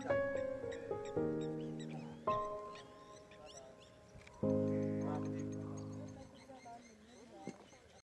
time.